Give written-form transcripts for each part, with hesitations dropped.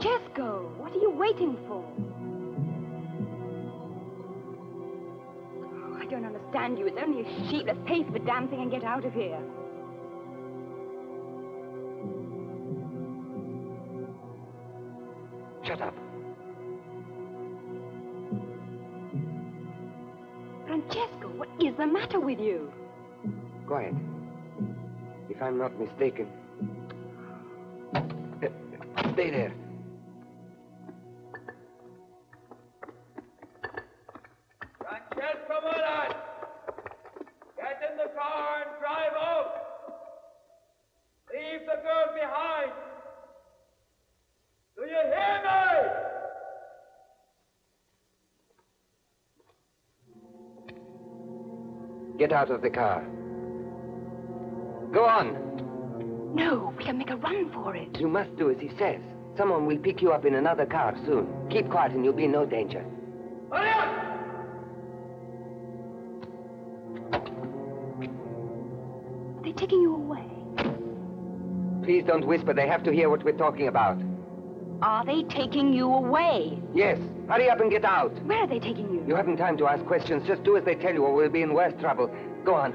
Francesco, what are you waiting for? Oh, I don't understand you. It's only a sheep. Let's pay for the damn thing and get out of here. Shut up. Francesco, what is the matter with you? Quiet. If I'm not mistaken... Stay there. Francesco Maras! Get in the car and drive out! Leave the girl behind! Do you hear me? Get out of the car. Go on. No, we can make a run for it. You must do as he says. Someone will pick you up in another car soon. Keep quiet and you'll be in no danger. Hurry up! Are they taking you away? Please don't whisper. They have to hear what we're talking about. Are they taking you away? Yes. Hurry up and get out. Where are they taking you? You haven't time to ask questions. Just do as they tell you or we'll be in worse trouble. Go on.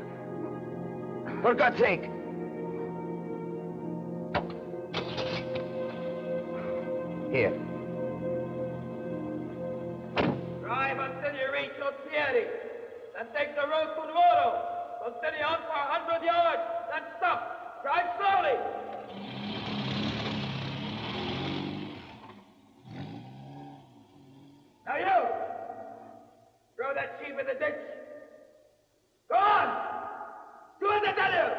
For God's sake! Here. Drive until you reach Ozieri. Then take the road to Nuoro. Continue on for 100 yards. Then stop. Drive slowly. Now you! Throw that sheep in the ditch. Go on! Do as I tell you!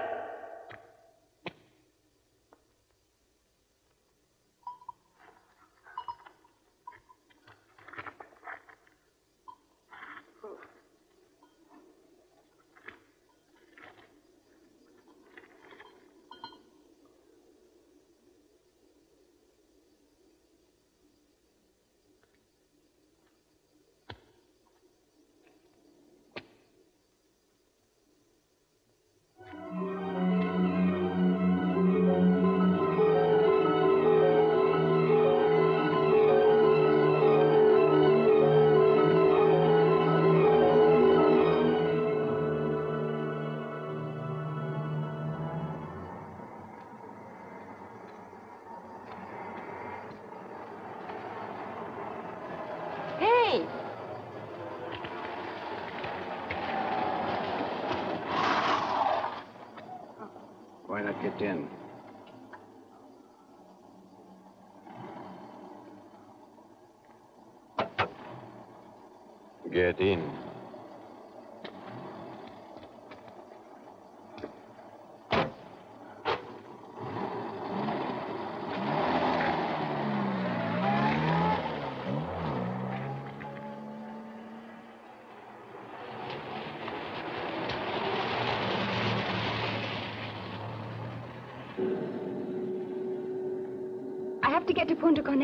Get in. Get in.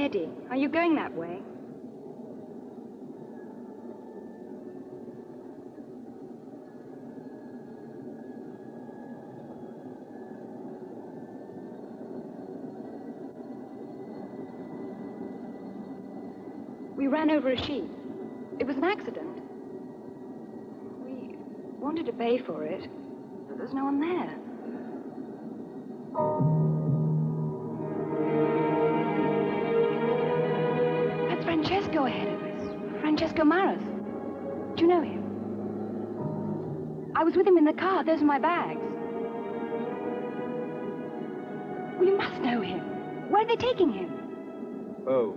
Eddie, are you going that way? We ran over a sheep. It was an accident. We wanted to pay for it, but there's no one there. Francesco ahead of us. Francesco Maras. Do you know him? I was with him in the car. Those are my bags. We must know him. Where are they taking him? Oh.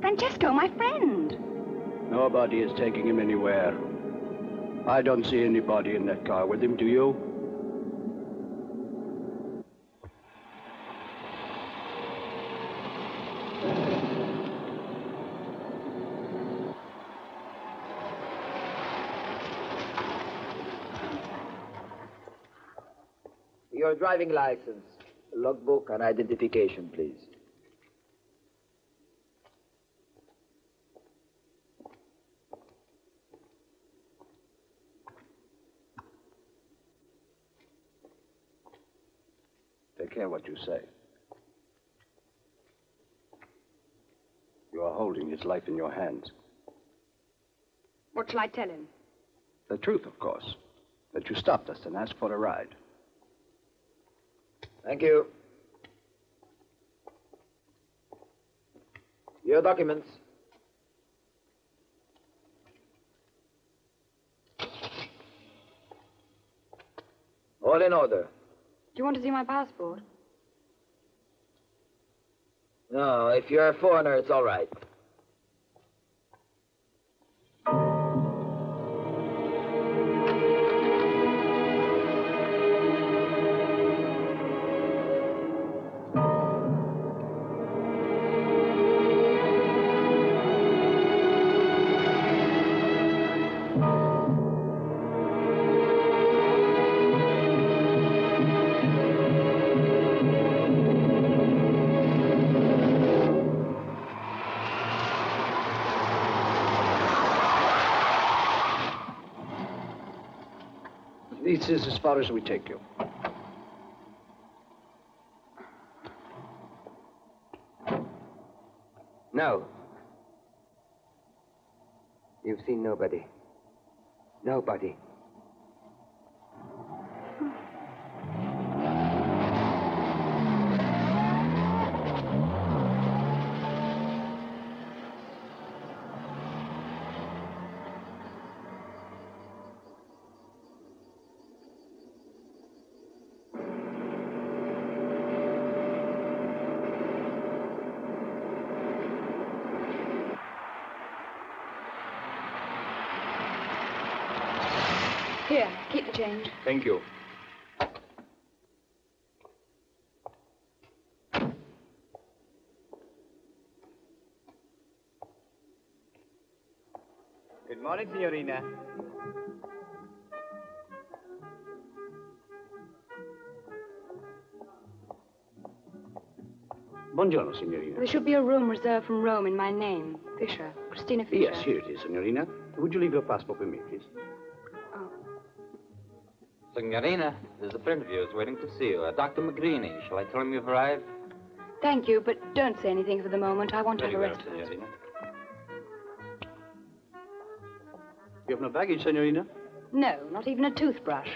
Francesco, my friend. Nobody is taking him anywhere. I don't see anybody in that car with him, do you? Your driving license, logbook, and identification, please. Take care what you say. his life in your hands. What shall I tell him? The truth, of course. That you stopped us and asked for a ride. Thank you. Your documents. All in order. Do you want to see my passport? No, if you're a foreigner, it's all right. This is as far as we take you. No. You've seen nobody. Nobody. Here, keep the change. Thank you. Good morning, Signorina. Buongiorno, Signorina. There should be a room reserved from Rome in my name, Fisher, Christina Fisher. Yes, here it is, Signorina. Would you leave your passport with me, please? Signorina, there's a friend of yours waiting to see you. Dr. Magrini. Shall I tell him you've arrived? Thank you, but don't say anything for the moment. I want to have a rest. Very well, Signorina. You have no baggage, Signorina? No, not even a toothbrush.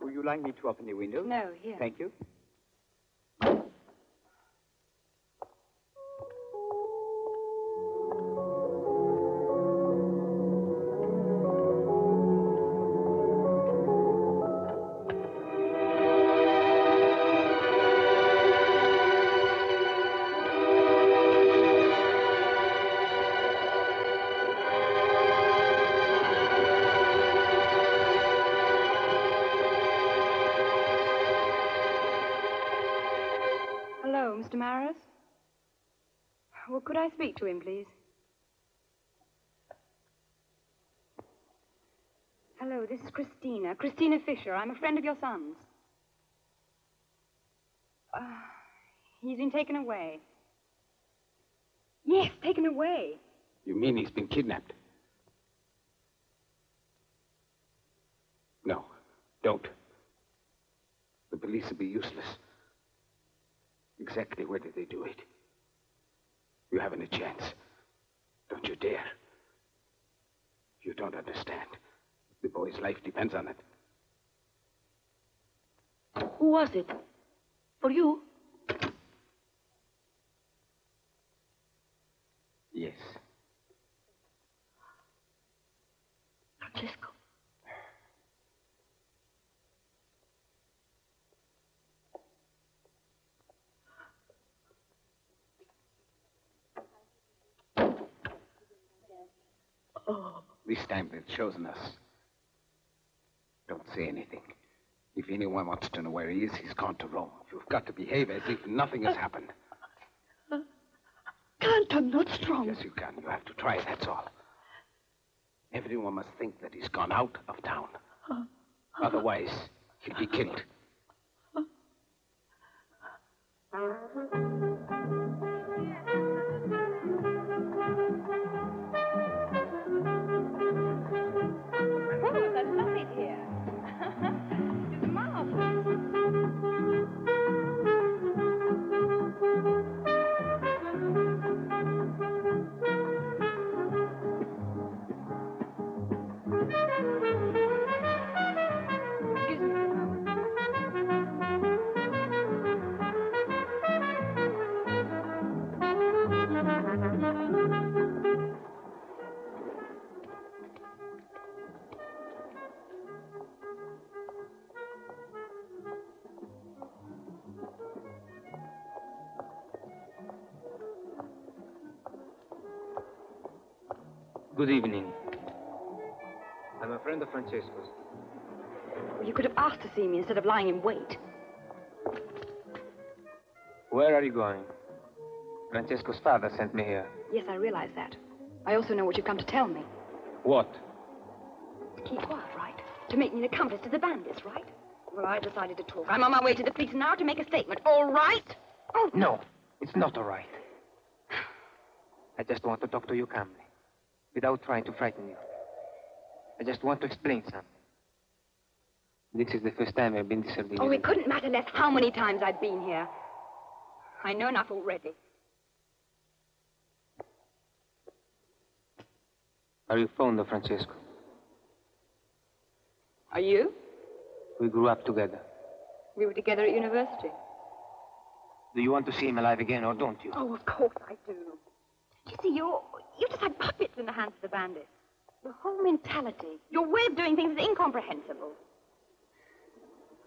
Would you like me to open the window? No, here. Thank you. Mr. Maras? Well, could I speak to him, please? Hello, this is Christina. Christina Fisher. I'm a friend of your son's. He's been taken away. Yes, taken away. You mean he's been kidnapped? No, don't. The police would be useless. Exactly where did they do it? You haven't a chance. Don't you dare. You don't understand. The boy's life depends on it. Who was it? For you? Yes. Francesco. Oh. This time they've chosen us. Don't say anything. If anyone wants to know where he is, he's gone to Rome. You've got to behave as if nothing has happened. Can't, I'm not strong. Yes, you can. You have to try, that's all. Everyone must think that he's gone out of town. Otherwise, he'll be killed. Good evening. I'm a friend of Francesco's. You could have asked to see me instead of lying in wait. Where are you going? Francesco's father sent me here. Yes, I realize that. I also know what you've come to tell me. What? To keep quiet, right? To make me an accomplice to the bandits, right? Well, I decided to talk. I'm on my way to the police now to make a statement. All right? Oh. No, it's not all right. I just want to talk to you calmly, without trying to frighten you. I just want to explain something. This is the first time I've been to Sardinia. Oh, it couldn't matter less how many times I've been here. I know enough already. Are you fond of Francesco? Are you? We grew up together. We were together at university. Do you want to see him alive again, or don't you? Oh, of course I do. You see, you're just like puppets in the hands of the bandits. Your whole mentality, your way of doing things is incomprehensible.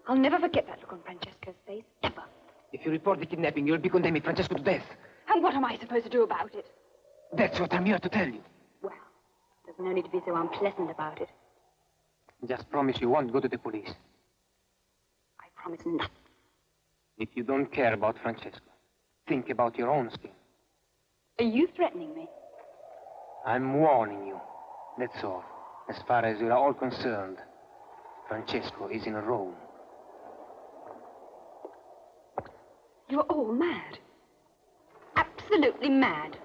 I'll never forget that look on Francesco's face, ever. If you report the kidnapping, you'll be condemning Francesco to death. And what am I supposed to do about it? That's what I'm here to tell you. Well, there's no need to be so unpleasant about it. Just promise you won't go to the police. I promise nothing. If you don't care about Francesco, think about your own skin. Are you threatening me? I'm warning you. That's all. As far as we are all concerned, Francesco is in Rome. You're all mad. Absolutely mad.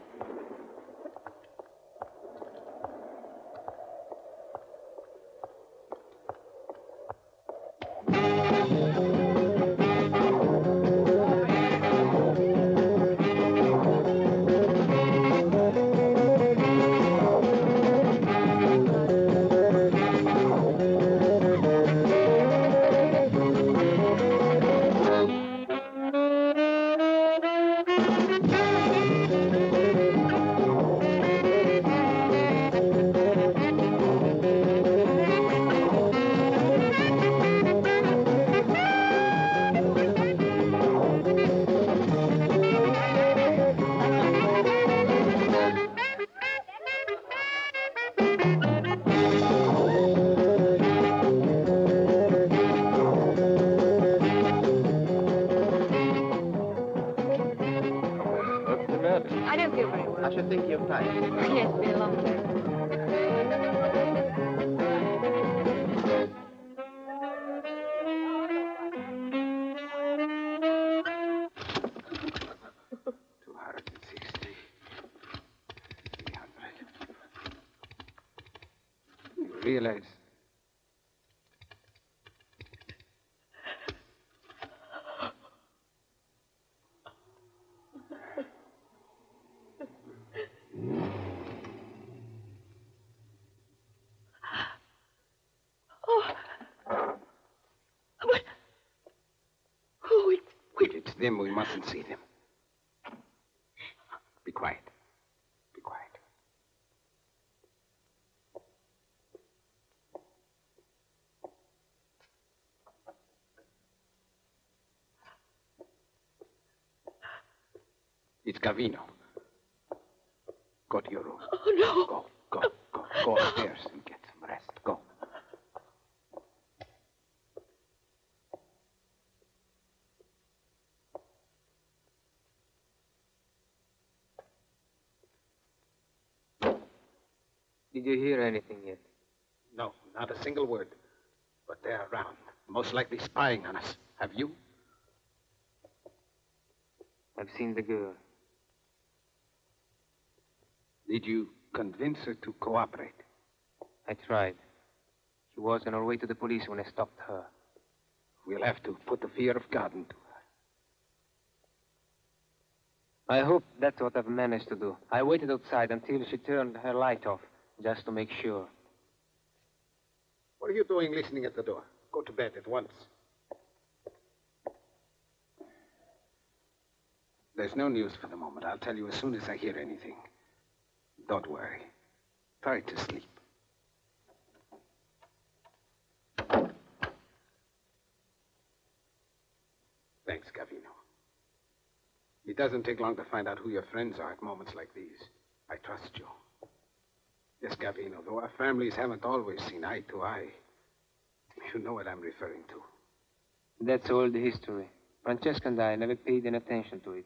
Realize. Oh. But... Oh, it's... If it's them, we mustn't see them. Be quiet. It's Gavino. Go to your room. Oh, no. Go. Go upstairs and get some rest. Go. Did you hear anything yet? No, not a single word. But they're around, most likely spying on us. Have you? I've seen the girl. Did you convince her to cooperate? I tried. She was on her way to the police when I stopped her. We'll have to put the fear of God into her. I hope that's what I've managed to do. I waited outside until she turned her light off, just to make sure. What are you doing listening at the door? Go to bed at once. There's no news for the moment. I'll tell you as soon as I hear anything. Don't worry. Try to sleep. Thanks, Gavino. It doesn't take long to find out who your friends are at moments like these. I trust you. Yes, Gavino, though our families haven't always seen eye to eye. You know what I'm referring to. That's all the history. Francesco and I never paid any attention to it.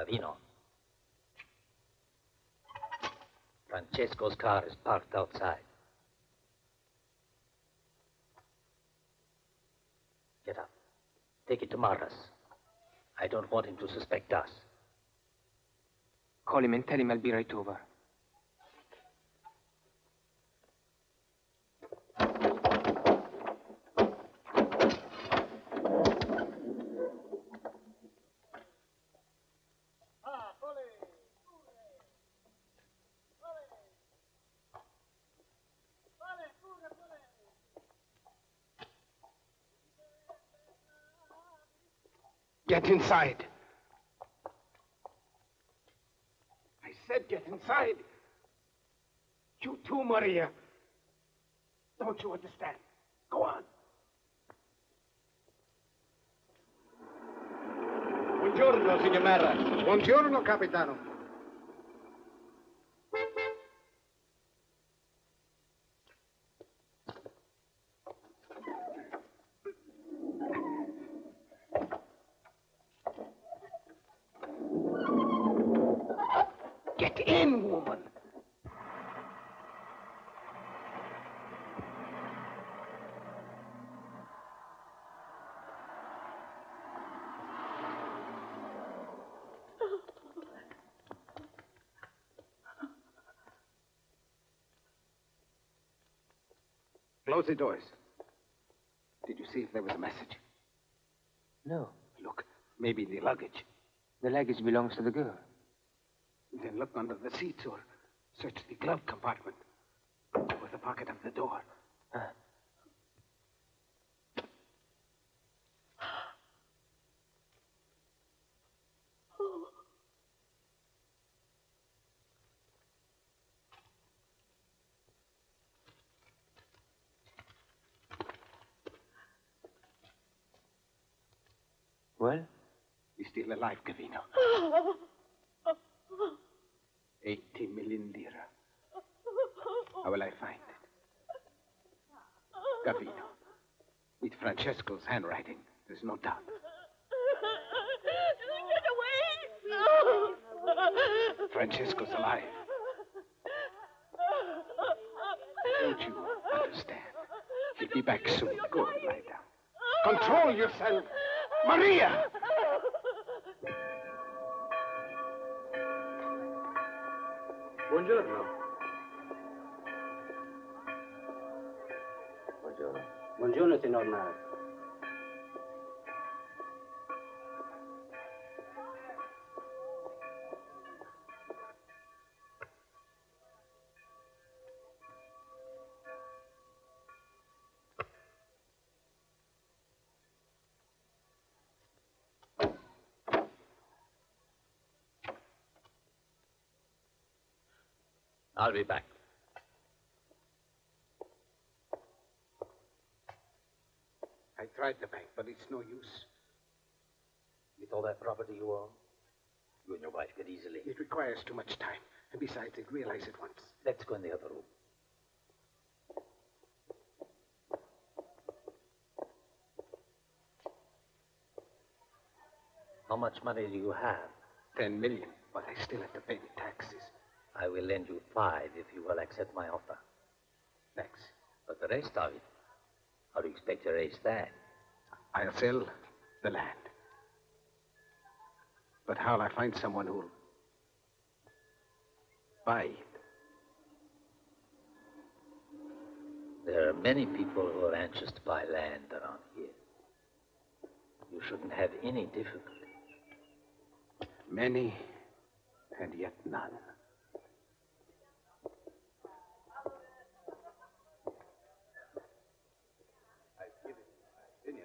Gavino. Francesco's car is parked outside. Get up. Take it to Maras. I don't want him to suspect us. Call him and tell him I'll be right over. Get inside. I said get inside. You too, Maria. Don't you understand? Go on. Buongiorno, Signor Maras. Buongiorno, Capitano. Close the doors. Did you see if there was a message? No. Look, maybe the luggage. The luggage belongs to the girl. Then look under the seats or search the glove compartment or the pocket of the door. Well? He's still alive, Gavino. 80 million lira. How will I find it? Gavino, it's Francesco's handwriting. There's no doubt. Get away! Francesco's alive. Don't you understand? He'll be back soon. Go and lie down. Control yourself! Maria! Buongiorno. Buongiorno. Buongiorno, Signor Maras. I'll be back. I tried the bank, but it's no use. With all that property you own, you and your wife could easily... It requires too much time. And besides, I'd realize it once. Let's go in the other room. How much money do you have? 10 million, but I still have to pay the taxes. I will lend you 5 if you will accept my offer. Thanks. But the rest of it, how do you expect to raise that? I'll sell the land. But how'll I find someone who'll buy it? There are many people who are anxious to buy land around here. You shouldn't have any difficulty. Many, and yet none.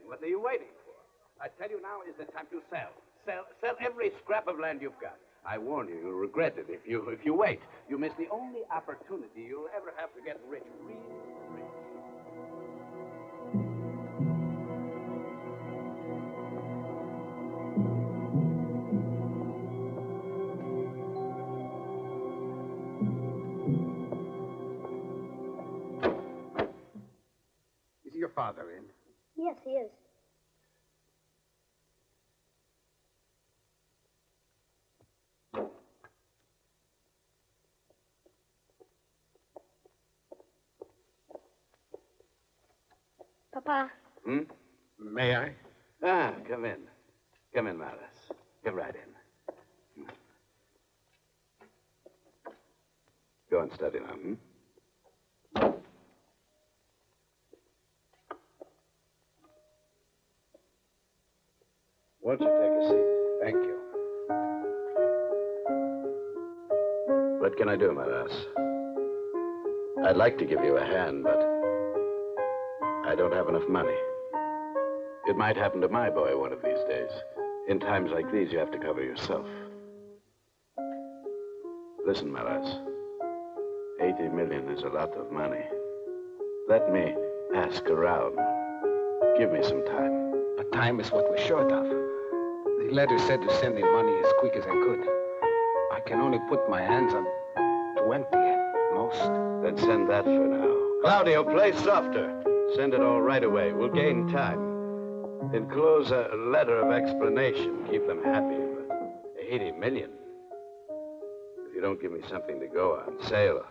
What are you waiting for? I tell you, now is the time to sell. Sell every scrap of land you've got. I warn you, you'll regret it if you wait. You miss the only opportunity you'll ever have to get rich. Really rich. Is your father in? Yes, he is. Papa. Hmm? May I? Ah, come in. Come in, Maras. Come right in. Go and study now, hmm? Why don't you take a seat? Thank you. What can I do, Maras? I'd like to give you a hand, but I don't have enough money. It might happen to my boy one of these days. In times like these, you have to cover yourself. Listen, Maras. 80 million is a lot of money. Let me ask around. Give me some time. But time is what we're short of. The letter said to send in money as quick as I could. I can only put my hands on 20 at most. Then send that for now. Claudio, play softer. Send it all right away. We'll gain time. Enclose a letter of explanation. Keep them happy. But 80 million. If you don't give me something to go on, sale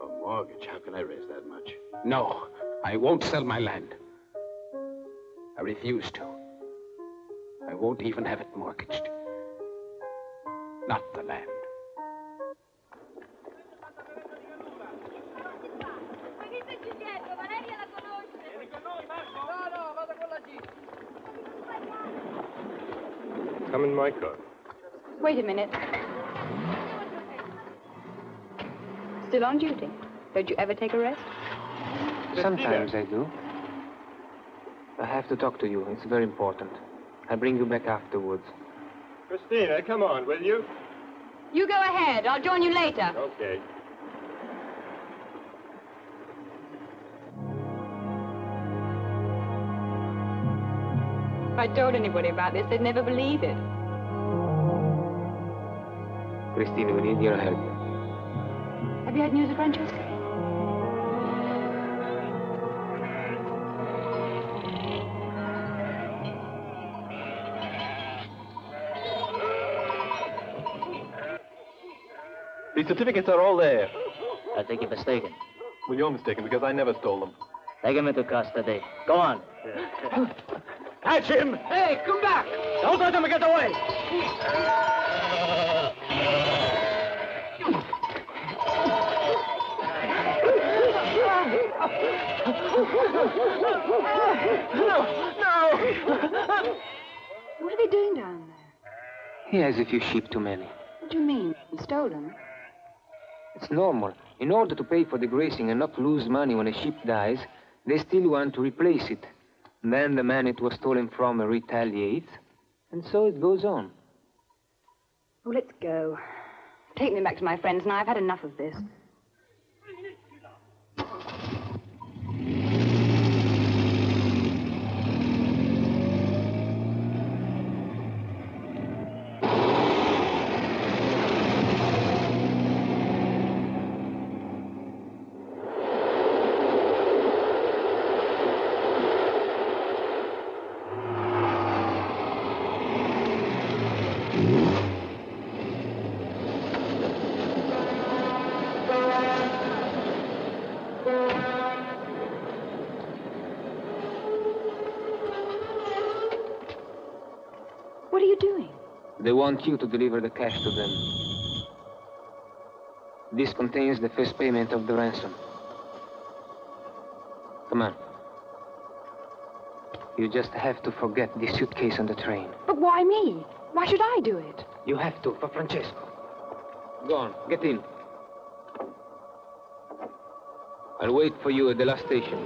or mortgage, how can I raise that much? No, I won't sell my land. I refuse to. I won't even have it mortgaged. Not the land. Come in my car. Wait a minute. Still on duty. Don't you ever take a rest? Sometimes I do. I have to talk to you. It's very important. I'll bring you back afterwards. Christina, come on, will you? You go ahead. I'll join you later. Okay. If I told anybody about this, they'd never believe it. Christina, we need your help. Have you had news of Francesco? The certificates are all there. I think you're mistaken. Well, you're mistaken because I never stole them. Take him into custody. Go on. Catch him! Hey, come back! Don't let him get away! No! What are they doing down there? He has a few sheep too many. What do you mean? He stole them? It's normal. In order to pay for the grazing and not lose money when a sheep dies, they still want to replace it. Then the man it was stolen from retaliates, and so it goes on. Oh, let's go. Take me back to my friends now. I've had enough of this. They want you to deliver the cash to them. This contains the first payment of the ransom. Come on. You just have to forget the suitcase on the train. But why me? Why should I do it? You have to, for Francesco. Go on, get in. I'll wait for you at the last station.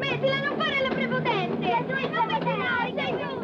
Smettila, non fare le prepotenze! Sei tu, sei tu!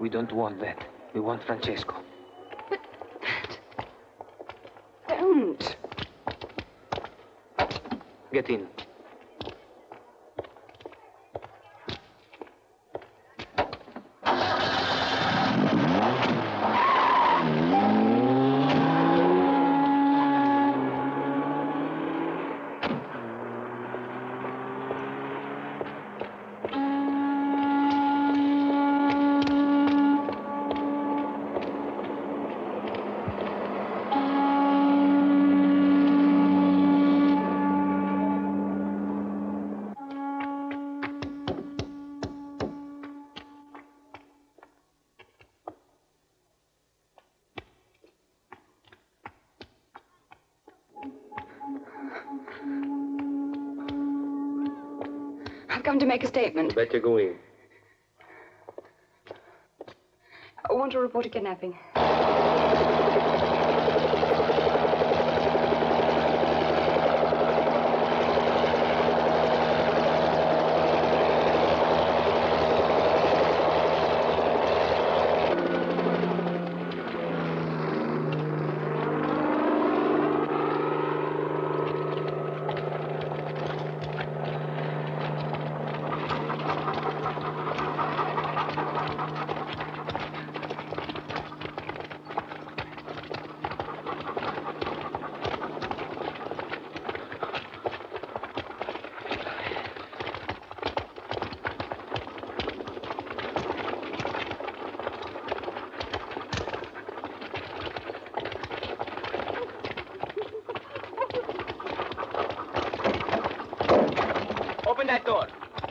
We don't want that. We want Francesco. But... Don't. Get in. To make a statement. Better go in. I want to report a kidnapping.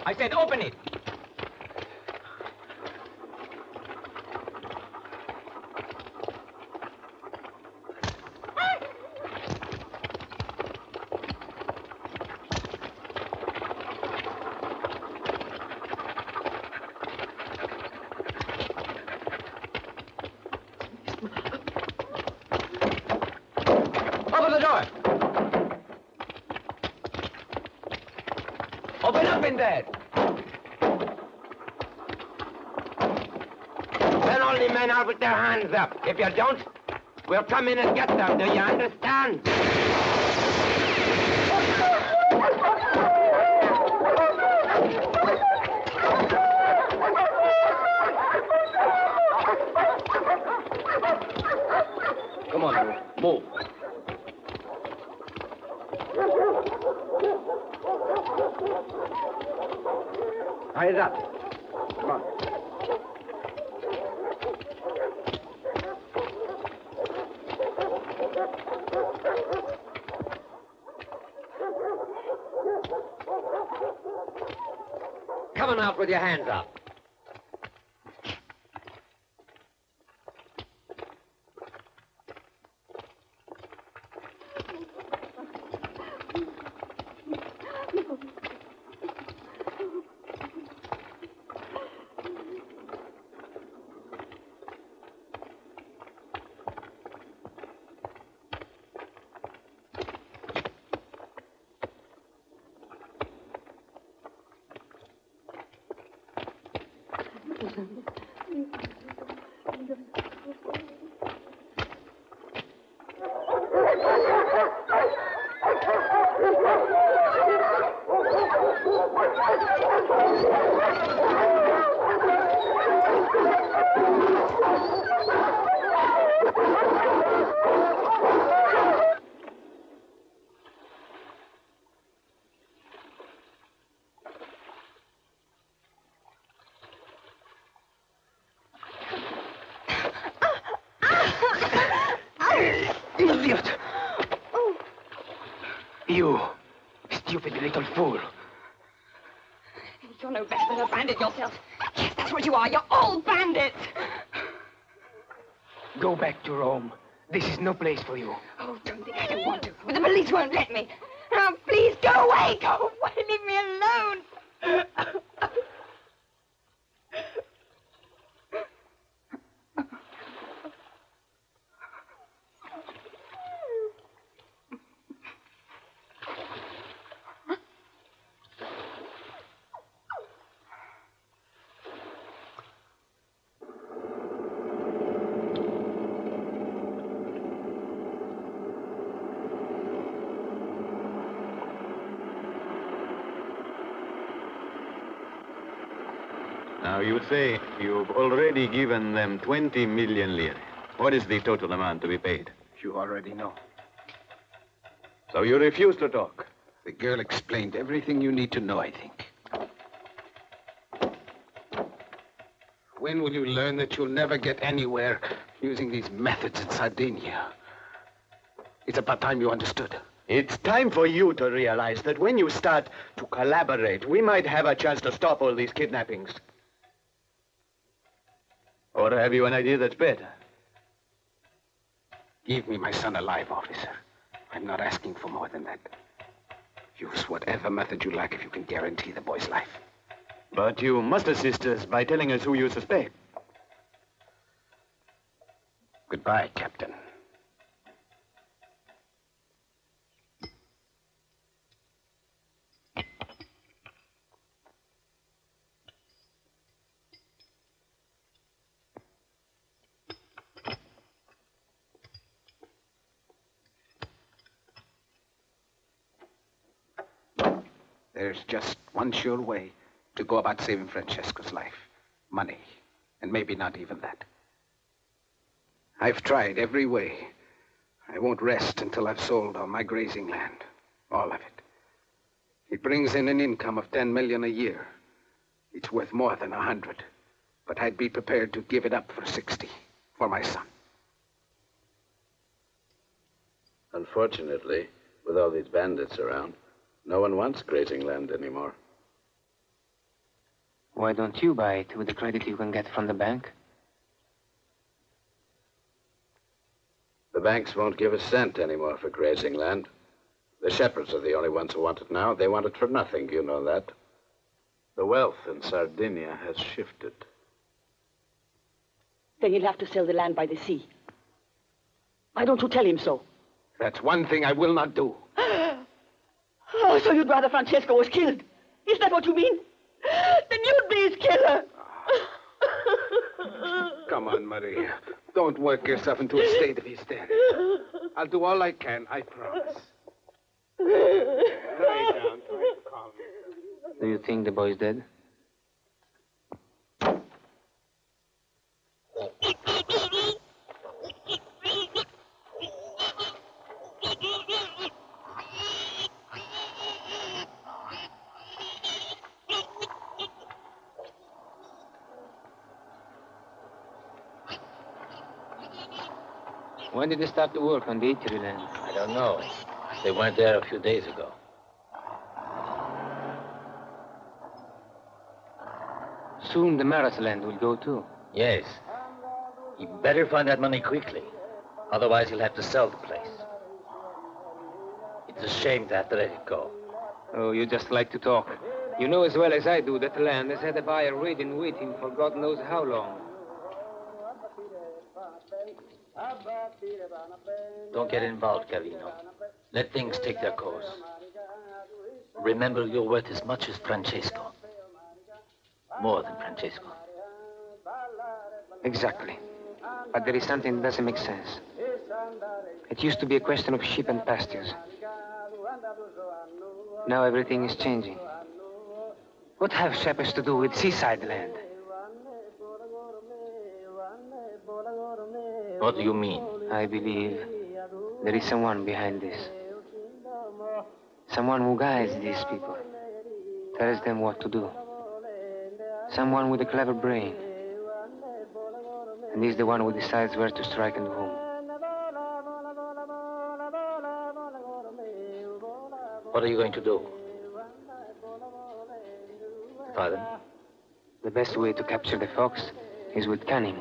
I said, open it. With their hands up. If you don't, we'll come in and get them. Do you understand? Come on, move. Hands up. Come on. Out with your hands up. No place for you. Oh, don't think I don't want to. But the police won't let me. Now, please, go away. Go away. Leave me alone. You say you've already given them 20 million lire. What is the total amount to be paid? You already know. So you refuse to talk? The girl explained everything you need to know, I think. When will you learn that you'll never get anywhere using these methods in Sardinia? It's about time you understood. It's time for you to realize that when you start to collaborate, we might have a chance to stop all these kidnappings. Or have you an idea that's better? Give me my son alive, officer. I'm not asking for more than that. Use whatever method you like if you can guarantee the boy's life. But you must assist us by telling us who you suspect. Good Goodbye, Captain. There's just one sure way to go about saving Francesco's life. Money. And maybe not even that. I've tried every way. I won't rest until I've sold all my grazing land. All of it. It brings in an income of 10 million a year. It's worth more than 100. But I'd be prepared to give it up for 60. For my son. Unfortunately, with all these bandits around, no one wants grazing land anymore. Why don't you buy it with the credit you can get from the bank? The banks won't give a cent anymore for grazing land. The shepherds are the only ones who want it now. They want it for nothing, you know that. The wealth in Sardinia has shifted. Then he'll have to sell the land by the sea. Why don't you tell him so? That's one thing I will not do. Oh, so you'd rather Francesco was killed? Is that what you mean? Then you'd be his killer. Come on, Maria. Don't work yourself into a state of hysteria. I'll do all I can, I promise. Lie down, try to calm yourself. Do you think the boy's dead? When did they start to work on the Italy land? I don't know. They weren't there a few days ago. Soon the Maras land will go too. Yes. He'd better find that money quickly. Otherwise he'll have to sell the place. It's a shame to have to let it go. Oh, you just like to talk. You know as well as I do that land has had a buyer waiting, for God knows how long. Don't get involved, Gavino. Let things take their course. Remember, you're worth as much as Francesco. More than Francesco. Exactly. But there is something that doesn't make sense. It used to be a question of sheep and pastures. Now everything is changing. What have shepherds to do with seaside land? What do you mean? I believe there is someone behind this. Someone who guides these people. Tells them what to do. Someone with a clever brain. And he's the one who decides where to strike and whom. What are you going to do? Father? The best way to capture the fox is with cunning.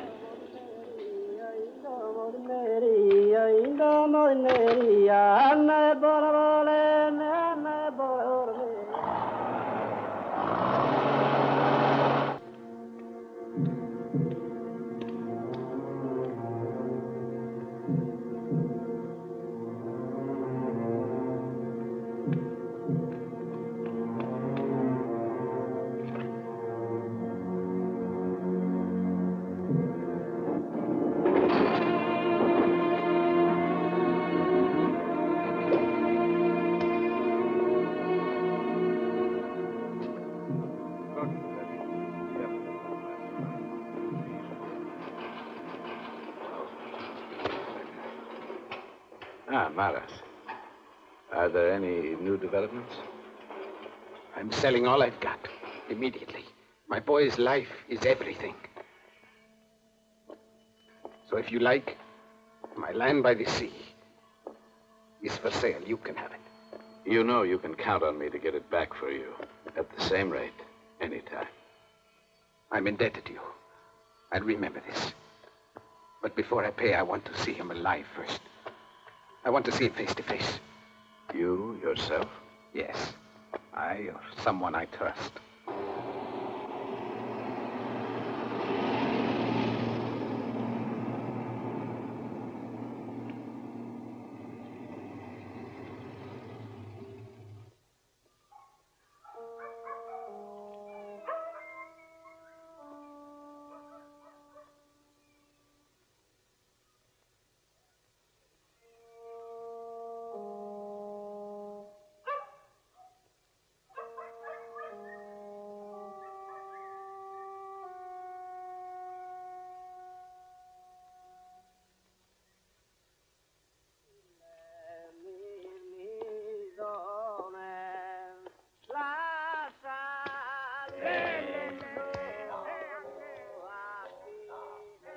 Maras, are there any new developments? I'm selling all I've got, immediately. My boy's life is everything. So if you like, my land by the sea is for sale. You can have it. You know you can count on me to get it back for you at the same rate, anytime. I'm indebted to you. I'll remember this. But before I pay, I want to see him alive first. I want to see him face to face. You, yourself? Yes. I or someone I trust.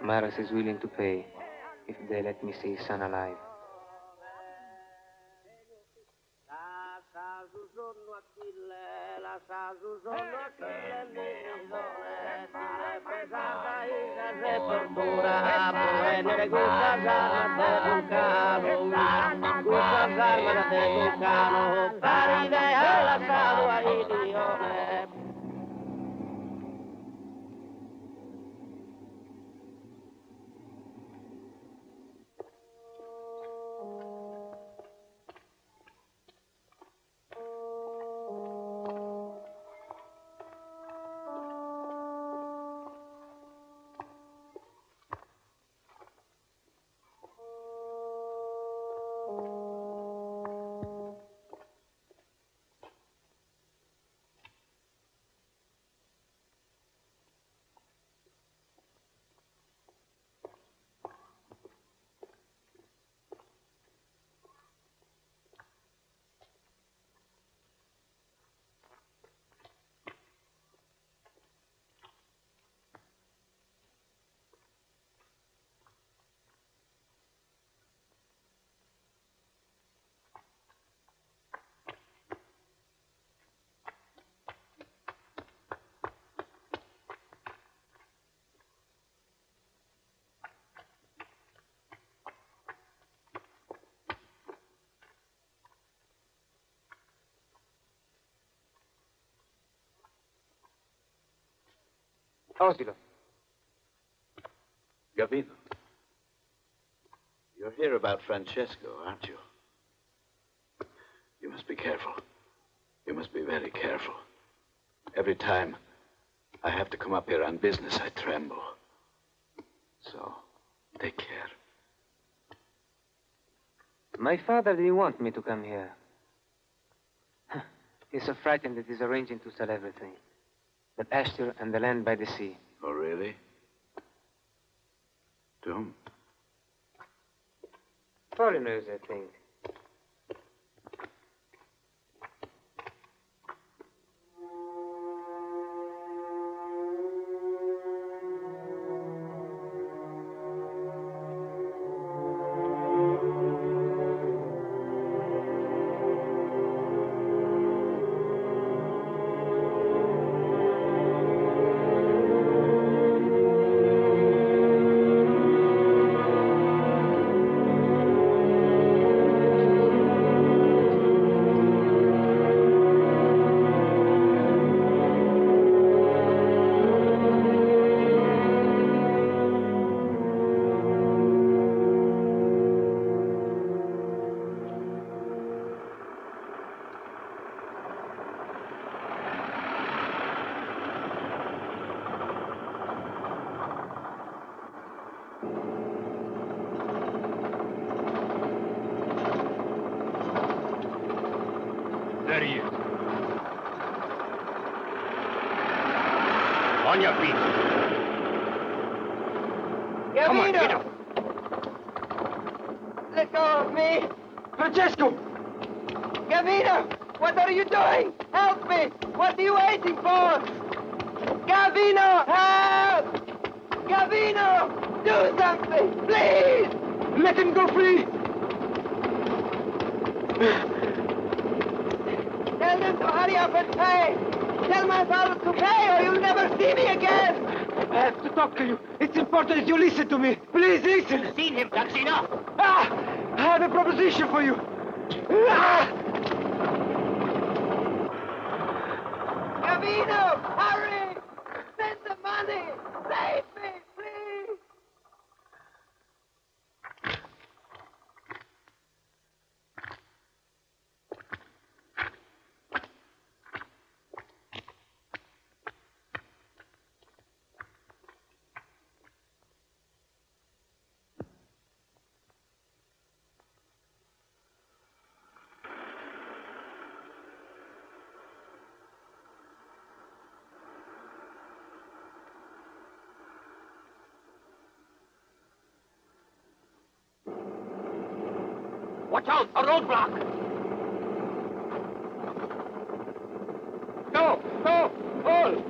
Maras is willing to pay if they let me see his son alive. Osilo. Gavino. You're here about Francesco, aren't you? You must be careful. You must be very careful. Every time I have to come up here on business, I tremble. So, take care. My father didn't want me to come here. He's so frightened that he's arranging to sell everything. The pasture and the land by the sea. Oh, really? To whom? Foreigners, I think. Watch out! A roadblock! Go! Go! Hold!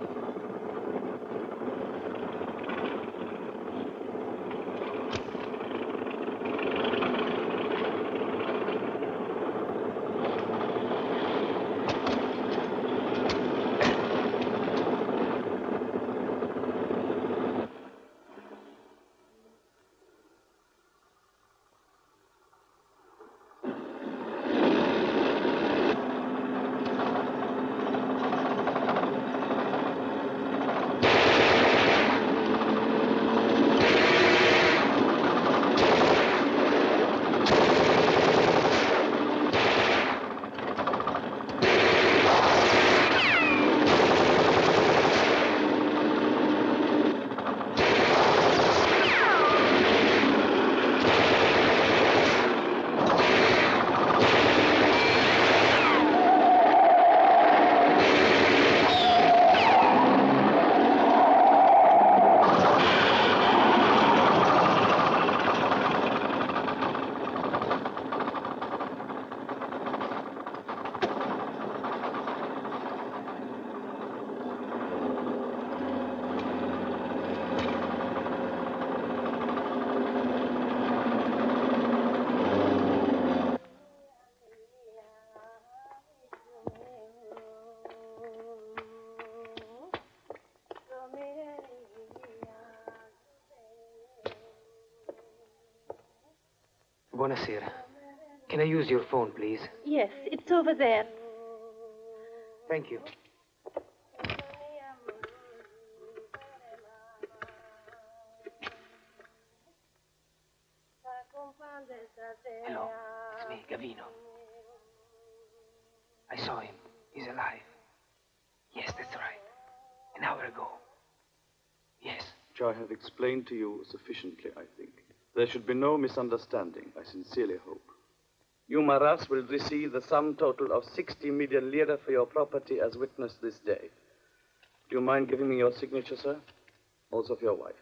Buonasera. Can I use your phone, please? Yes, it's over there. Thank you. Hello, it's me, Gavino. I saw him. He's alive. Yes, that's right. An hour ago. Yes. Which I have explained to you sufficiently, I think. There should be no misunderstanding, I sincerely hope. You, Maras, will receive the sum total of 60 million lira for your property as witness this day. Do you mind giving me your signature, sir? Also for your wife.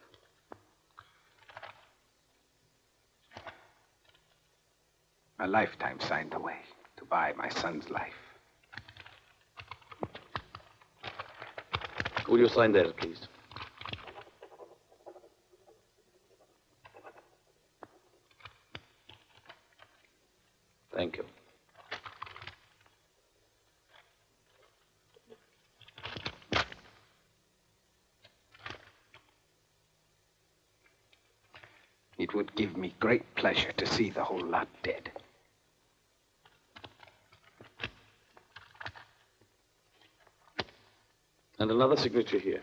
A lifetime signed away to buy my son's life. Will you sign there, please? Thank you. It would give me great pleasure to see the whole lot dead. And another signature here.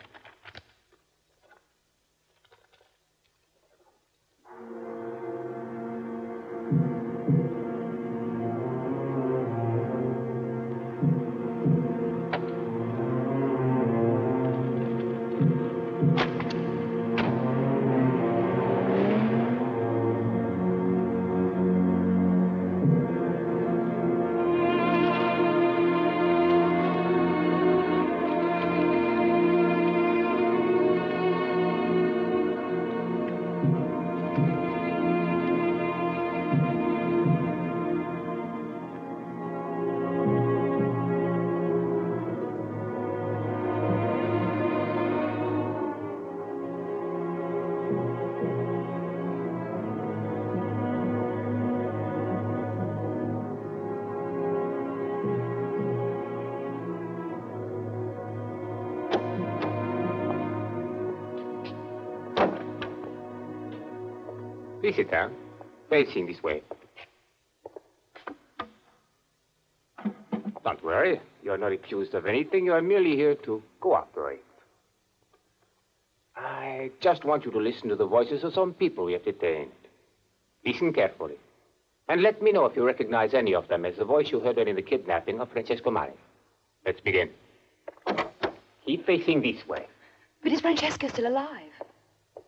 Sit down. Facing this way. Don't worry. You're not accused of anything. You're merely here to cooperate. I just want you to listen to the voices of some people we have detained. Listen carefully. And let me know if you recognize any of them as the voice you heard during the kidnapping of Francesco Maras. Let's begin. Keep facing this way. But is Francesco still alive?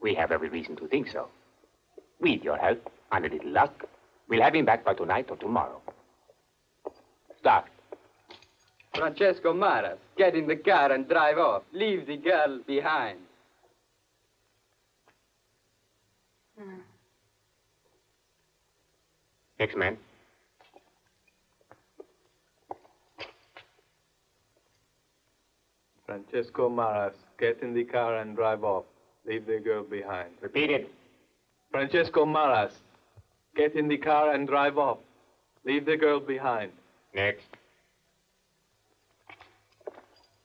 We have every reason to think so. With your help and a little luck, we'll have him back by tonight or tomorrow. Start. Francesco Maras, get in the car and drive off. Leave the girl behind. Next man. Francesco Maras, get in the car and drive off. Leave the girl behind. Repeat it. Francesco Maras, get in the car and drive off. Leave the girl behind. Next.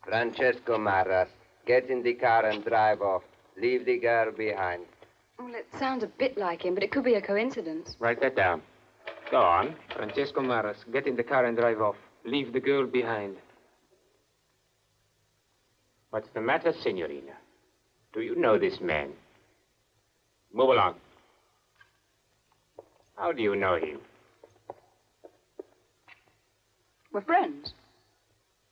Francesco Maras, get in the car and drive off. Leave the girl behind. Well, it sounds a bit like him, but it could be a coincidence. Write that down. Go on. Francesco Maras, get in the car and drive off. Leave the girl behind. What's the matter, Signorina? Do you know this man? Move along. How do you know him? We're friends.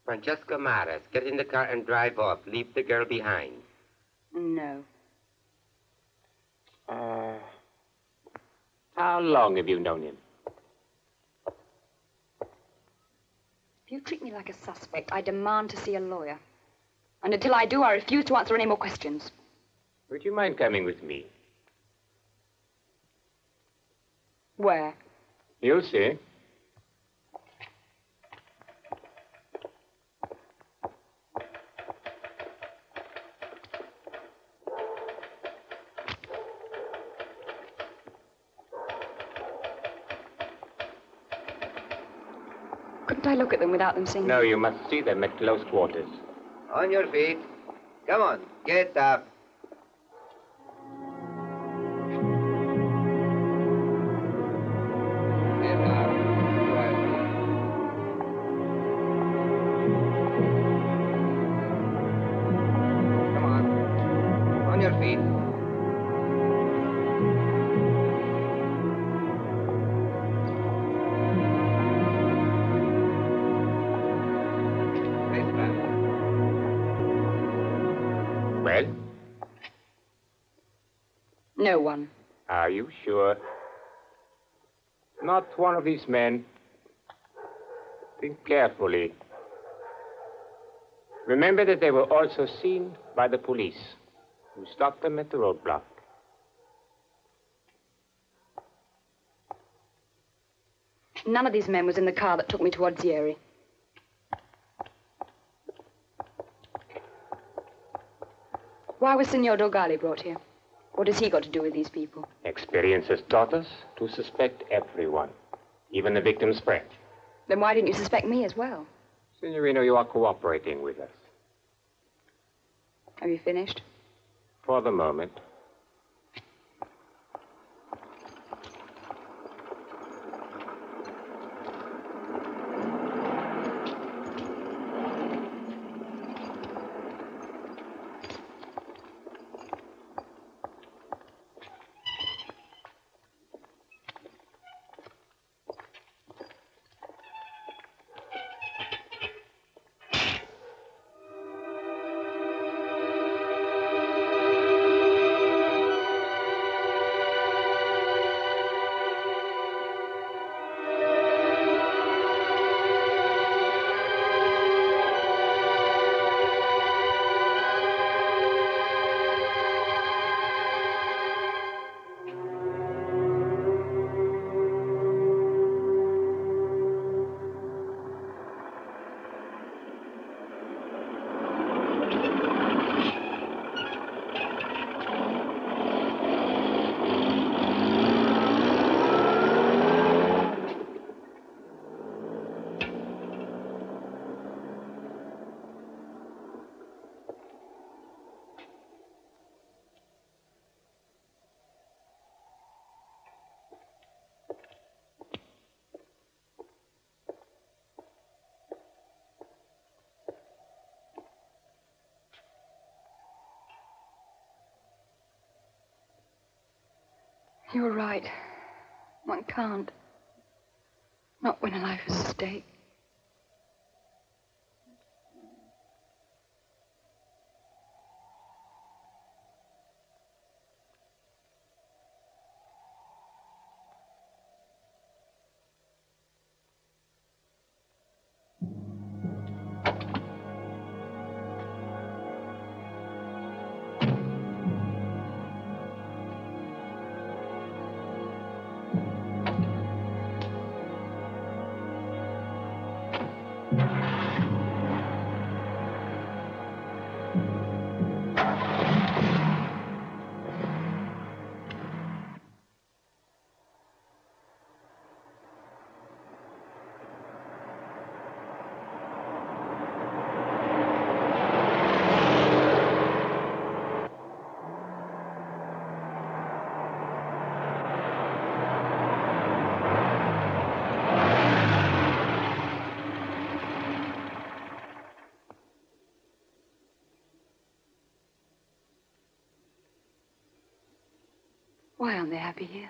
Francesco Maras, get in the car and drive off. Leave the girl behind. No. How long have you known him? If you treat me like a suspect, I demand to see a lawyer. And until I do, I refuse to answer any more questions. Would you mind coming with me? Where? You'll see. Couldn't I look at them without them seeing me? No, you must see them at close quarters. On your feet. Come on, get up. signor Vino. Well? No one. Are you sure? Not one of these men. Think carefully. Remember that they were also seen by the police, who stopped them at the roadblock. None of these men was in the car that took me to Ozieri. Why was Signor Dogali brought here? What has he got to do with these people? Experience has taught us to suspect everyone, even the victim's friend. Then why didn't you suspect me as well? Signorino, you are cooperating with us. Have you finished? For the moment. You're right. One can't. Not when a life is at stake. Why aren't they happy here?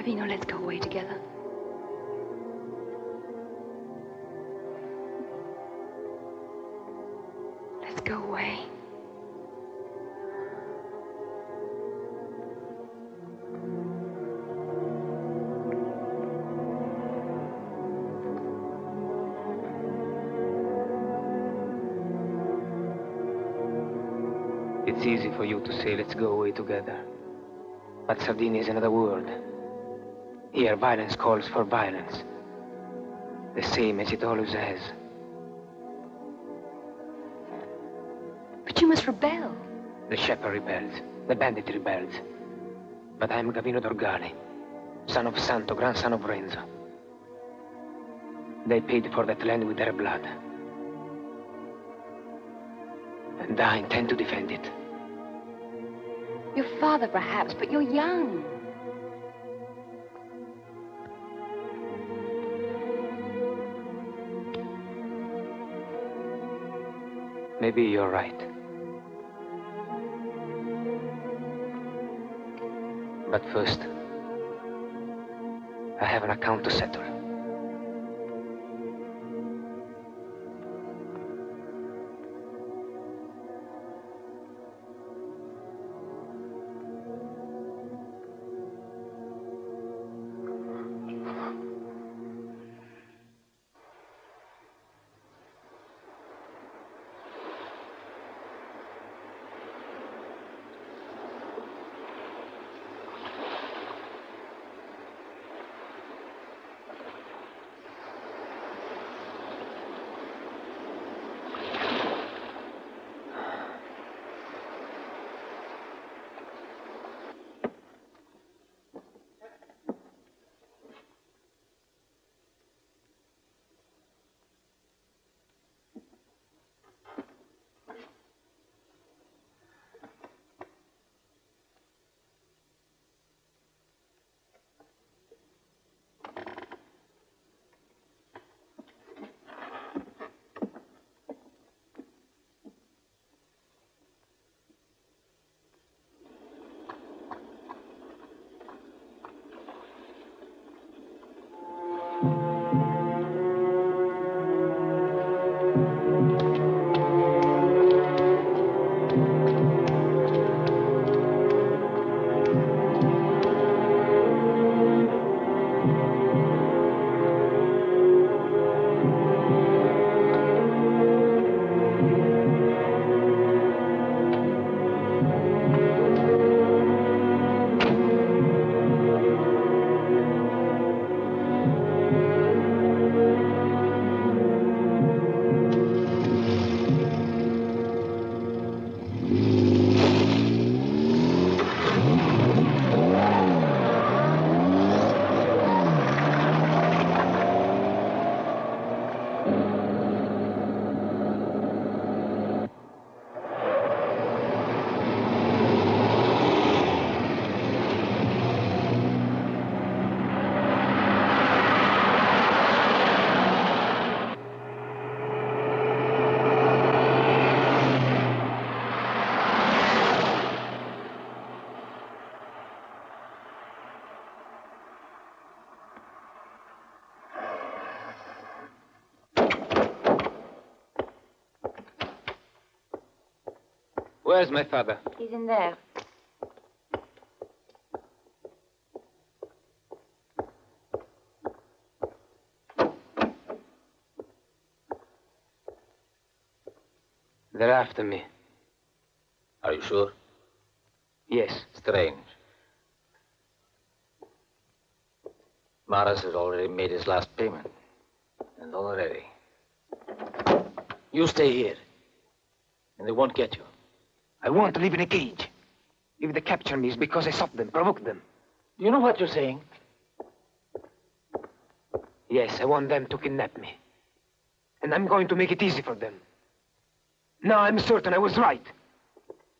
Gavino, let's go away together. Let's go away. It's easy for you to say, let's go away together. But Sardinia is another world. Here, violence calls for violence. The same as it always has. But you must rebel. The shepherd rebels. The bandit rebels. But I'm Gavino d'Organi, son of Santo, grandson of Renzo. They paid for that land with their blood. And I intend to defend it. Your father, perhaps, but you're young. Maybe you're right. But first, I have an account to settle. Where's my father? He's in there. They're after me. Are you sure? Yes. Strange. Maras has already made his last payment. And already. You stay here. And they won't get you. I want to live in a cage. If they capture me, it's because I stopped them, provoked them. Do you know what you're saying? Yes, I want them to kidnap me. And I'm going to make it easy for them. Now I'm certain I was right.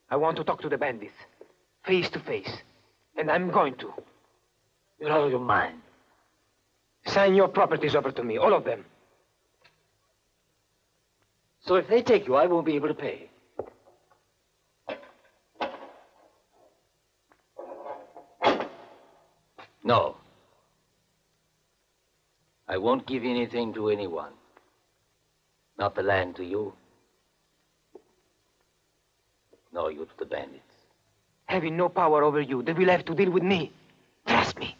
I want to talk to the bandits, face to face. And I'm going to. You're out of your mind. Sign your properties over to me, all of them. So if they take you, I won't be able to pay. No, I won't give anything to anyone. Not the land to you. Nor you to the bandits. Having no power over you, they will have to deal with me. Trust me.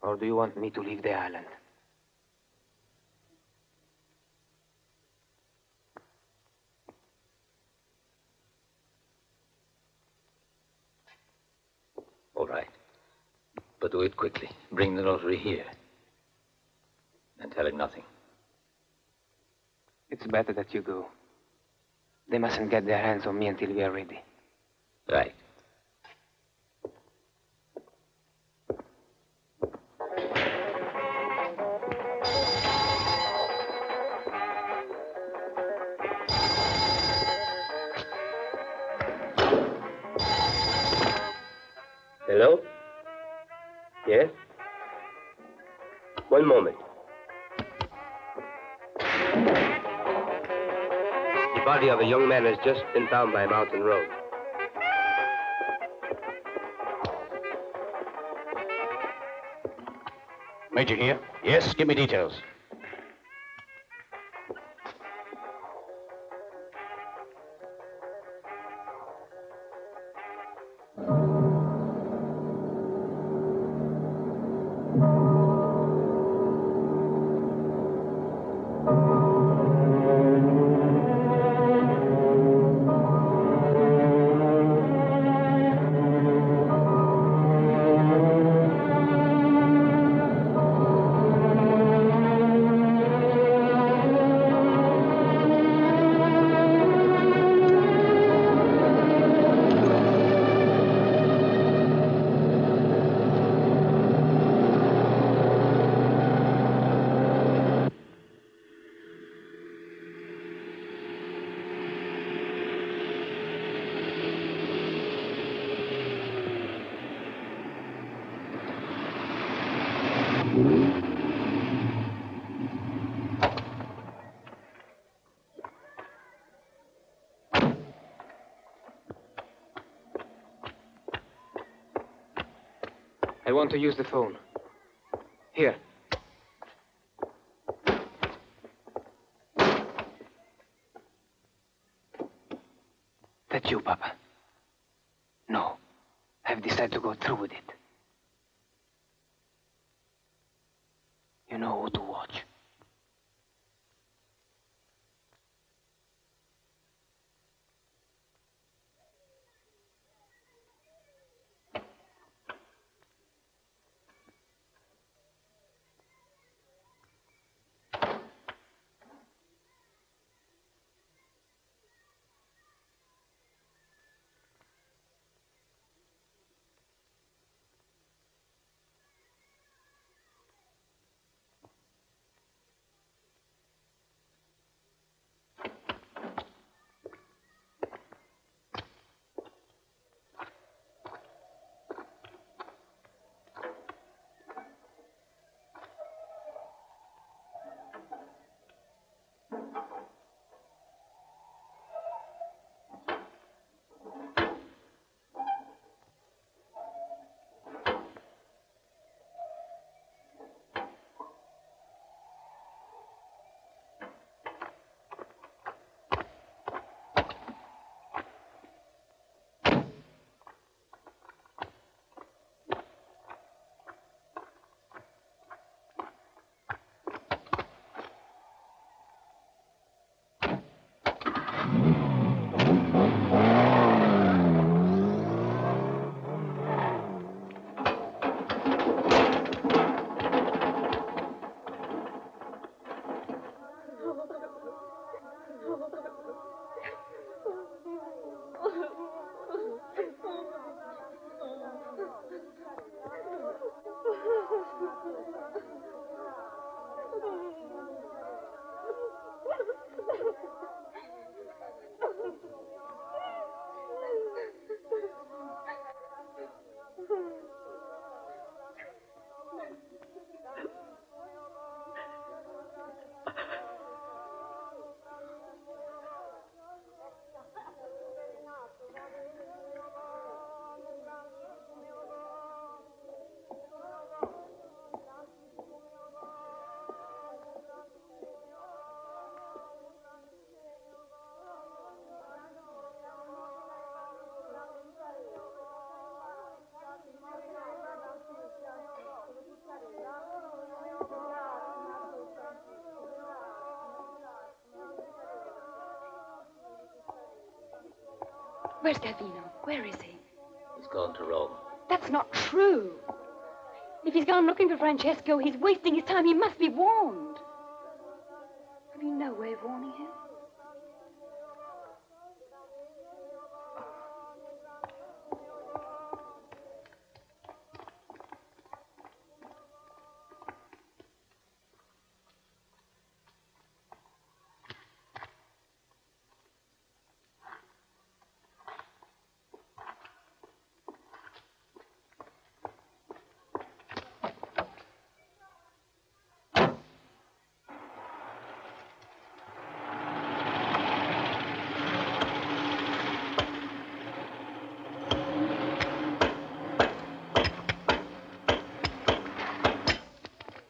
Or do you want me to leave the island? All right. But do it quickly. Bring the notary here. And tell him nothing. It's better that you go. They mustn't get their hands on me until we are ready. Right. Hello? Yes? One moment. The body of a young man has just been found by Mountain Road. Major here? Yes, give me details. I want to use the phone. Here. That's you, Papa. No. I've decided to go through with it. You know who to watch. Where's Gavino? Where is he? He's gone to Rome. That's not true. If he's gone looking for Francesco, he's wasting his time. He must be warned. Have you no way of warning him?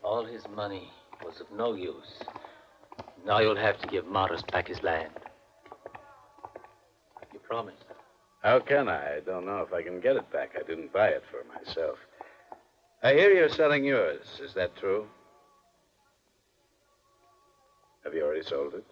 All his money was of no use. Now you'll have to give Maras back his land. You promise? How can I? I don't know if I can get it back. I didn't buy it for myself. I hear you're selling yours. Is that true? Have you already sold it?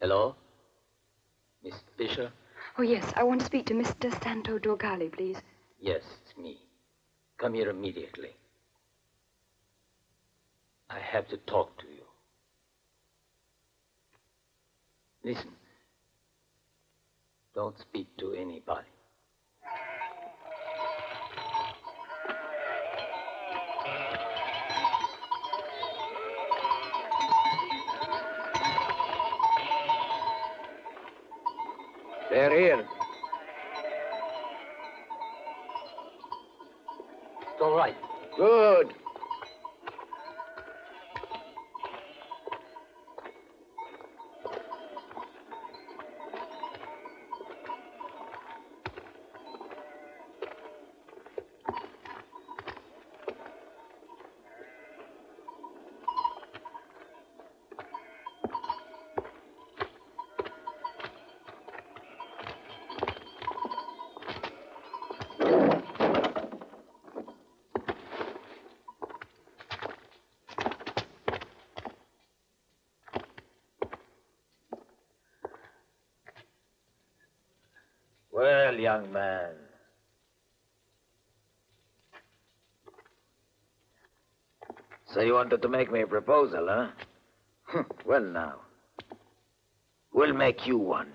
Hello? Miss Fisher? Oh, yes. I want to speak to Mr. Santo Dogali, please. Yes, it's me. Come here immediately. I have to talk to you. Listen. Don't speak to anybody. They're here. It's all right. Good. Young man. So you wanted to make me a proposal, huh? Well, now. We'll make you one.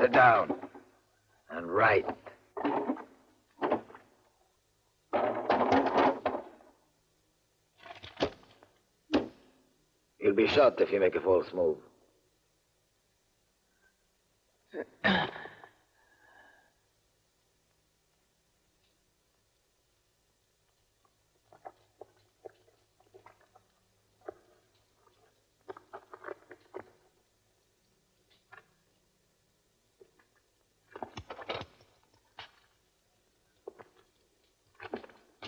Sit down. And write. Be shot if you make a false move.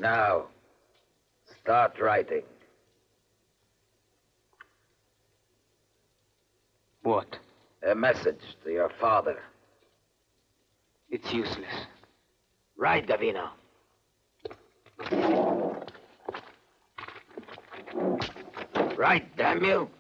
Now, start writing. What? A message to your father. It's useless. Right, Gavino. Right, damn you.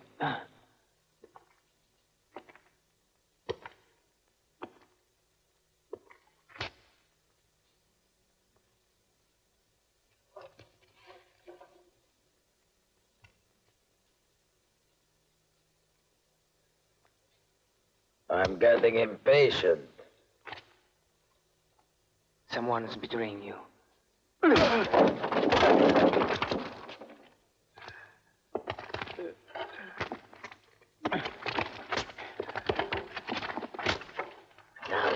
I'm getting impatient. Someone's betraying you. Now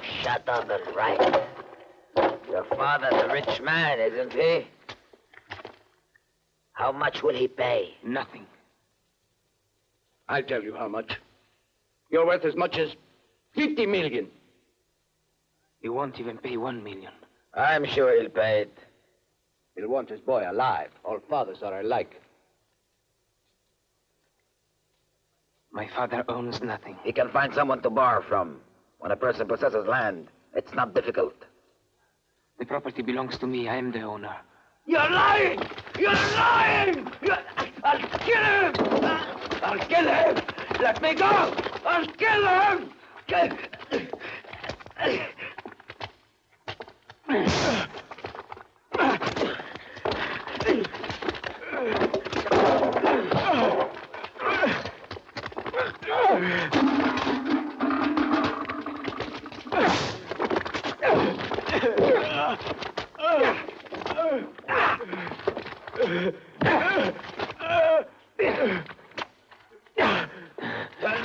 shut up and write. Your father's a rich man, isn't he? How much will he pay? Nothing. I'll tell you how much. You're worth as much as 50 million. He won't even pay 1 million. I'm sure he'll pay it. He'll want his boy alive. All fathers are alike. My father owns nothing. He can find someone to borrow from. When a person possesses land, it's not difficult. The property belongs to me. I am the owner. You're lying! You're lying! I'll kill him! I'll kill him! Let me go! I'll kill him! Tell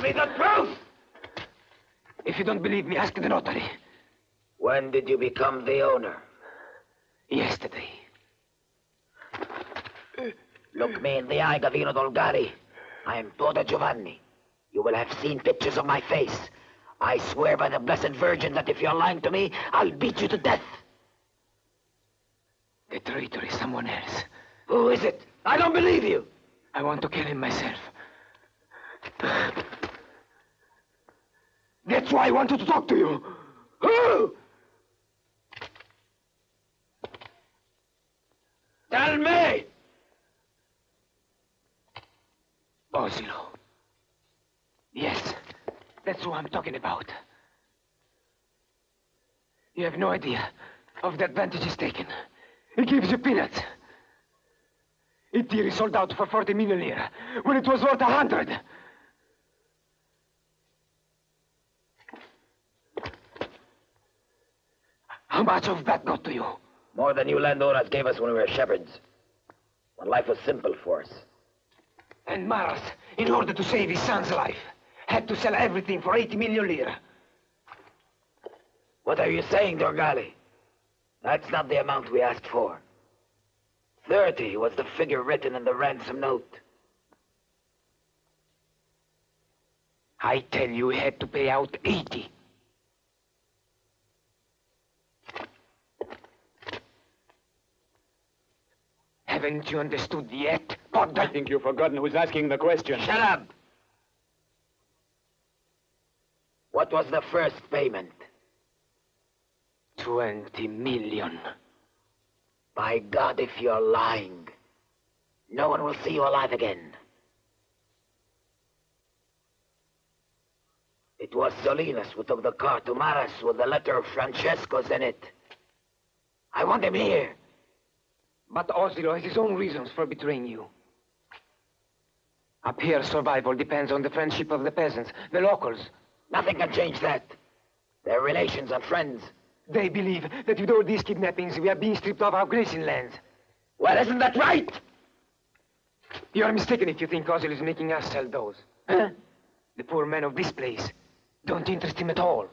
me the truth! If you don't believe me, ask the notary. When did you become the owner? Yesterday. Look me in the eye, Gavino d'Organi. I am Toto Giovanni. You will have seen pictures of my face. I swear by the Blessed Virgin that if you're lying to me, I'll beat you to death. The traitor is someone else. Who is it? I don't believe you. I want to kill him myself. That's why I wanted to talk to you. Oh! Tell me! Osilo. Yes, that's who I'm talking about. You have no idea of the advantage he's taken. He gives you peanuts. It sold out for 40 million lire when it was worth 100. How much of that got to you? More than you landowners gave us when we were shepherds. When life was simple for us. And Maras, in order to save his son's life, had to sell everything for 80 million lire. What are you saying, Dogali? That's not the amount we asked for. 30 was the figure written in the ransom note. I tell you, we had to pay out 80. Haven't you understood yet, Pod? I think you've forgotten who's asking the question. Shut up! What was the first payment? 20 million. By God, if you're lying, no one will see you alive again. It was Solinas who took the car to Maras with the letter of Francesco's in it. I want him here. But Osilo has his own reasons for betraying you. Up here, survival depends on the friendship of the peasants, the locals. Nothing can change that. They're relations and friends. They believe that with all these kidnappings, we are being stripped of our grazing lands. Well, isn't that right? You're mistaken if you think Osilo is making us sell those. Huh? The poor men of this place don't interest him at all.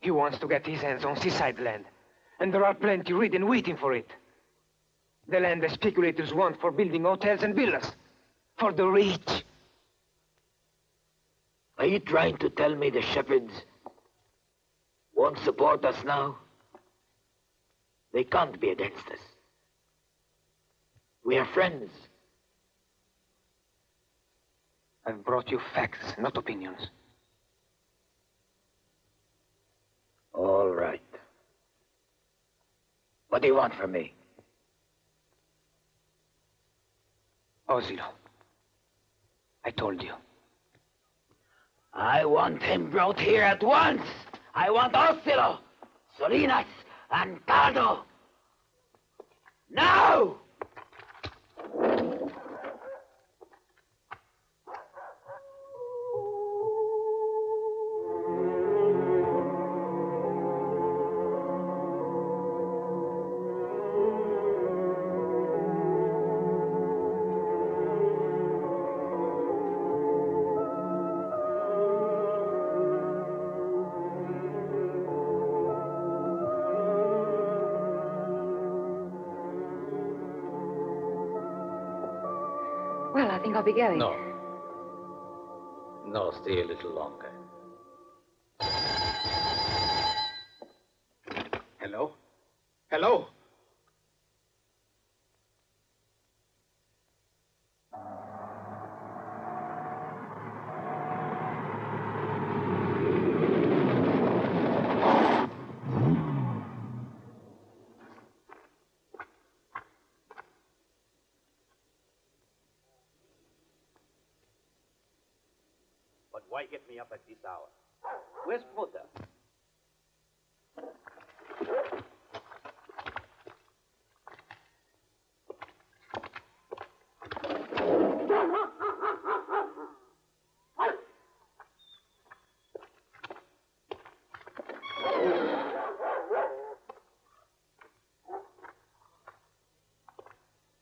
He wants to get his hands on seaside land, and there are plenty ridden waiting for it. The land the speculators want for building hotels and villas. For the rich. Are you trying to tell me the shepherds won't support us now? They can't be against us. We are friends. I've brought you facts, not opinions. All right. What do you want from me? Osilo, I told you. I want him brought here at once! I want Osilo, Solinas, and Tano! Now! I'll be going. No. No, stay a little longer. Hello? Hello? Why get me up at this hour? Where's Mother?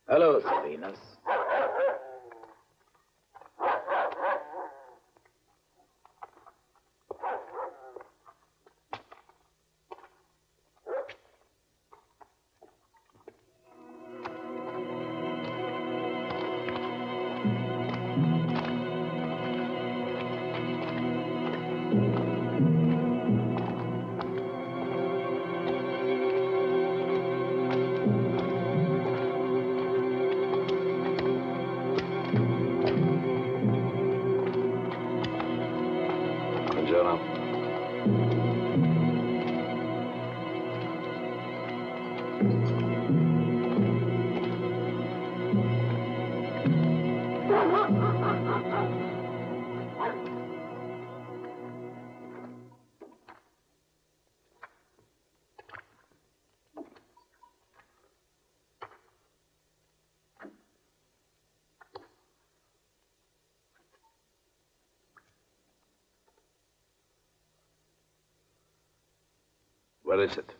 Hello, Solinas. Where is it?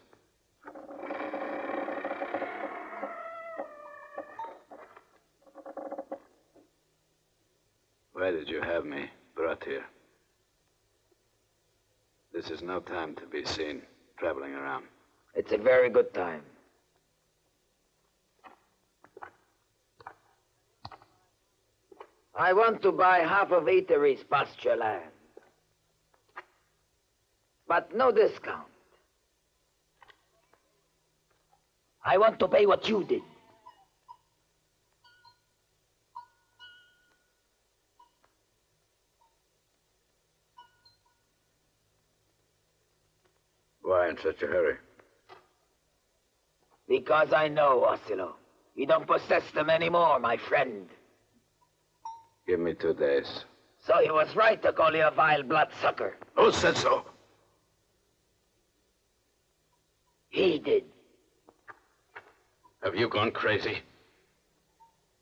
Why did you have me brought here? This is no time to be seen traveling around. It's a very good time. I want to buy half of Italy's pasture land. But no discount. I want to pay what you did. Why in such a hurry? Because I know, Osilo. You don't possess them anymore, my friend. Give me 2 days. So he was right to call you a vile bloodsucker. Who said so? He did. Have you gone crazy?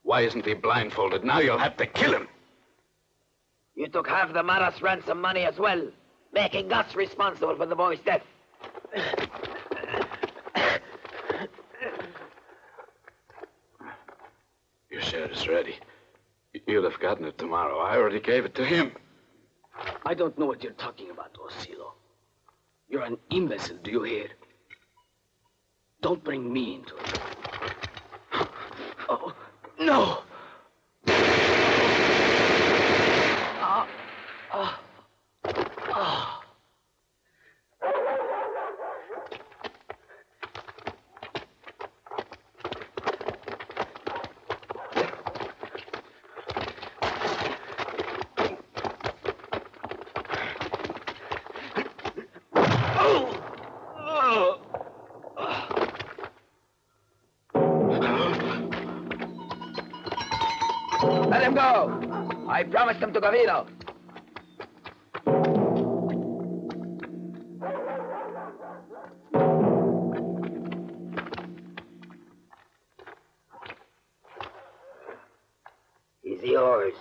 Why isn't he blindfolded? Now you'll have to kill him. You took half the Maras ransom money as well, making us responsible for the boy's death. Your share is ready. You'll have gotten it tomorrow. I already gave it to him. I don't know what you're talking about, Osilo. You're an imbecile, do you hear? Don't bring me into it. Oh, no! I promised him to Gavino. He's yours.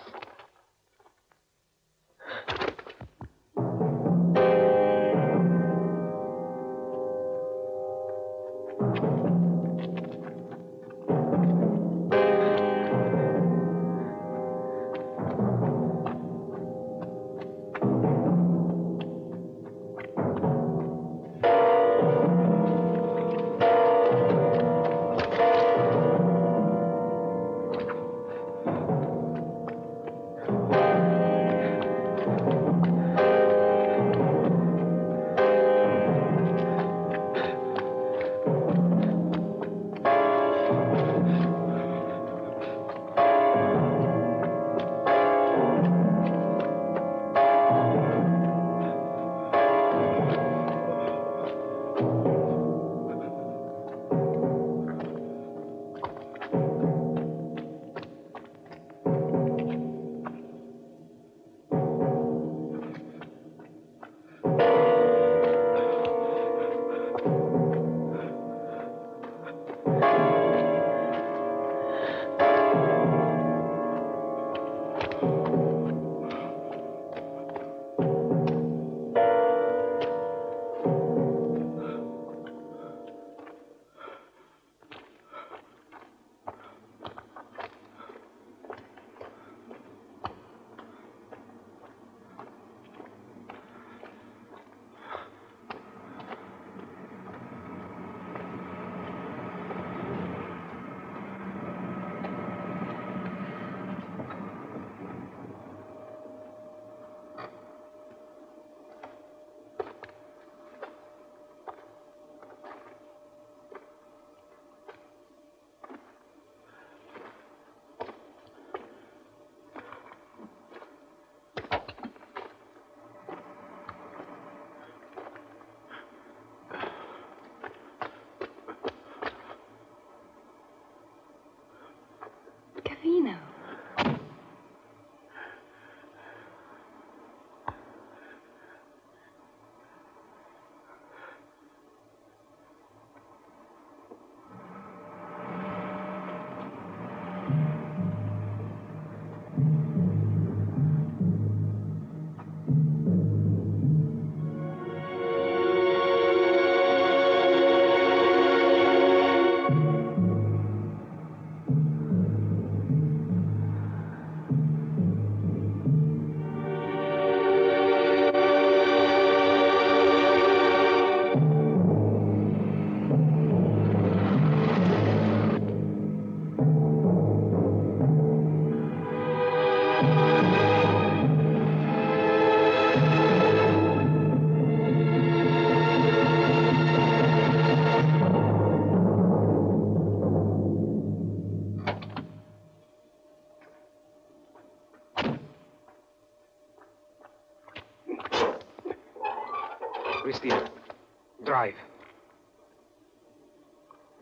Drive.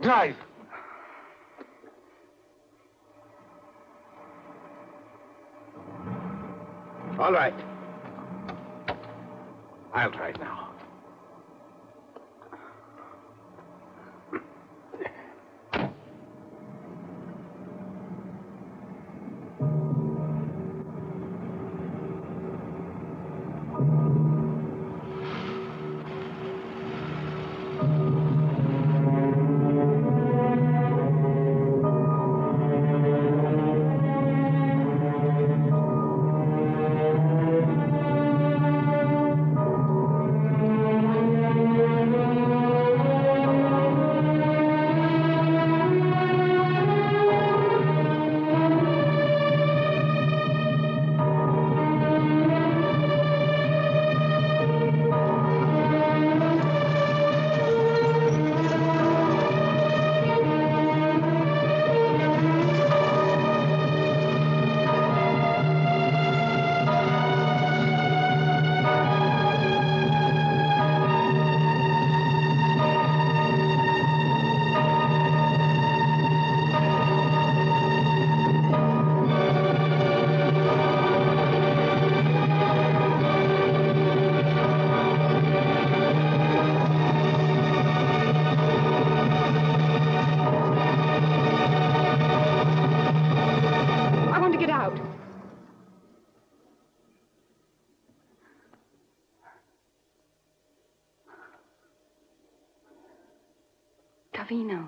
Drive! All right. I'll try it now. Gavino.